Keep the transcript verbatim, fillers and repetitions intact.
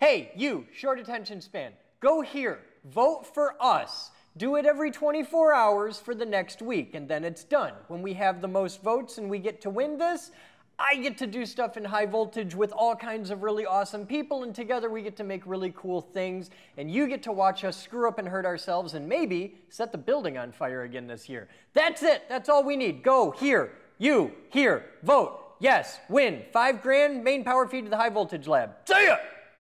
Hey, you, short attention span, go here, vote for us. Do it every twenty-four hours for the next week, and then it's done. When we have the most votes and we get to win this, I get to do stuff in High Voltage with all kinds of really awesome people, and together we get to make really cool things, and you get to watch us screw up and hurt ourselves and maybe set the building on fire again this year. That's it. That's all we need. Go here, you here, vote, yes, win. Five grand, main power feed to the High Voltage Lab. See ya!